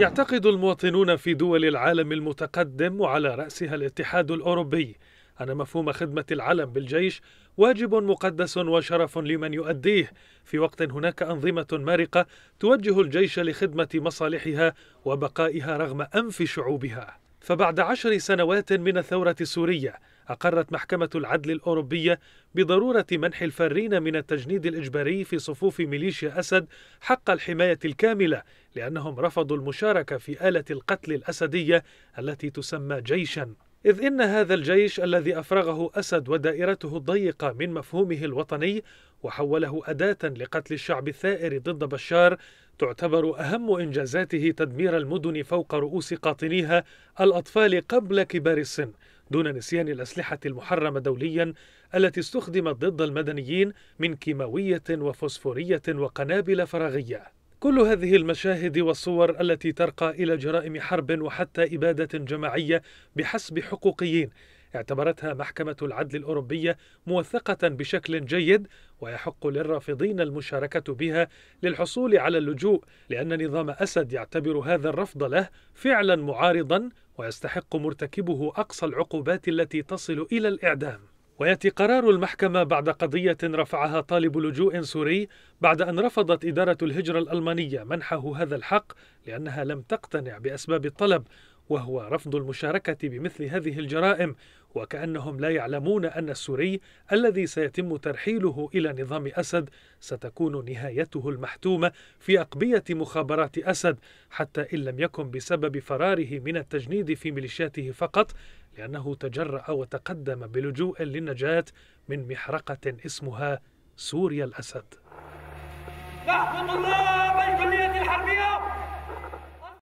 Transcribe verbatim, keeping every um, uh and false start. يعتقد المواطنون في دول العالم المتقدم وعلى رأسها الاتحاد الأوروبي أن مفهوم خدمة العلم بالجيش واجب مقدس وشرف لمن يؤديه، في وقت هناك أنظمة مارقة توجه الجيش لخدمة مصالحها وبقائها رغم أنف شعوبها. فبعد عشر سنوات من الثورة السورية أقرت محكمة العدل الأوروبية بضرورة منح الفارين من التجنيد الإجباري في صفوف ميليشيا أسد حق الحماية الكاملة، لأنهم رفضوا المشاركة في آلة القتل الأسدية التي تسمى جيشاً، إذ إن هذا الجيش الذي أفرغه أسد ودائرته الضيقة من مفهومه الوطني وحوله أداة لقتل الشعب الثائر ضد بشار تعتبر أهم إنجازاته تدمير المدن فوق رؤوس قاطنيها الأطفال قبل كبار السن، دون نسيان الأسلحة المحرمة دوليا التي استخدمت ضد المدنيين من كيماوية وفوسفورية وقنابل فراغية. كل هذه المشاهد والصور التي ترقى إلى جرائم حرب وحتى إبادة جماعية بحسب حقوقيين اعتبرتها محكمة العدل الأوروبية موثقة بشكل جيد، ويحق للرافضين المشاركة بها للحصول على اللجوء، لأن نظام أسد يعتبر هذا الرفض له فعلا معارضا ويستحق مرتكبه أقصى العقوبات التي تصل إلى الإعدام. ويأتي قرار المحكمة بعد قضية رفعها طالب لجوء سوري بعد أن رفضت إدارة الهجرة الألمانية منحه هذا الحق لأنها لم تقتنع بأسباب الطلب، وهو رفض المشاركة بمثل هذه الجرائم، وكأنهم لا يعلمون أن السوري الذي سيتم ترحيله إلى نظام أسد ستكون نهايته المحتومة في أقبية مخابرات أسد، حتى إن لم يكن بسبب فراره من التجنيد في ميليشياته فقط، لأنه تجرأ وتقدم بلجوء للنجاة من محرقة اسمها سوريا الأسد.